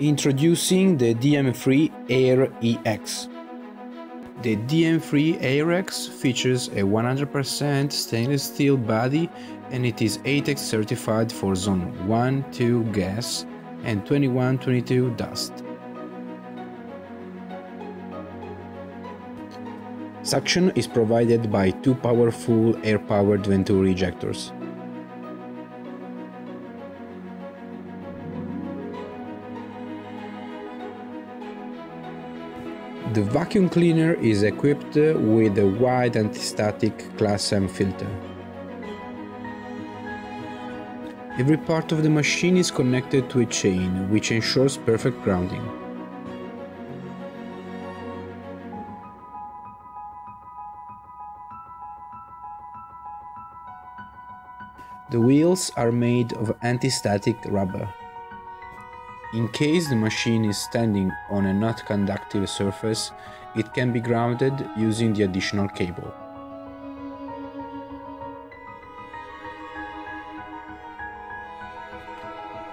Introducing the DM3 AIREX. The DM3 AIREX features a 100% stainless steel body and it is ATEX certified for Zone 1, 2 gas and 2122 dust. Suction is provided by two powerful air-powered Venturi ejectors. The vacuum cleaner is equipped with a wide anti-static Class M filter. Every part of the machine is connected to a chain, which ensures perfect grounding. The wheels are made of anti-static rubber. In case the machine is standing on a not conductive surface, it can be grounded using the additional cable.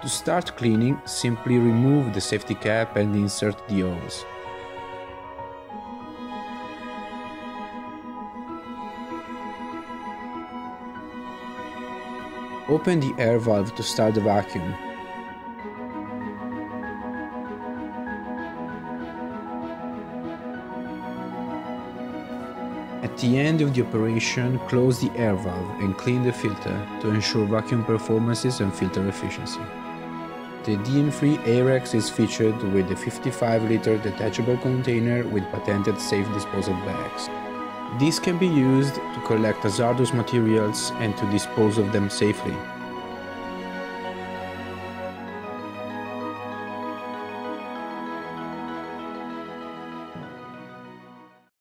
To start cleaning, simply remove the safety cap and insert the hose. Open the air valve to start the vacuum. At the end of the operation, close the air valve and clean the filter to ensure vacuum performances and filter efficiency. The DM3 AIREX is featured with a 55-liter detachable container with patented safe disposal bags. These can be used to collect hazardous materials and to dispose of them safely.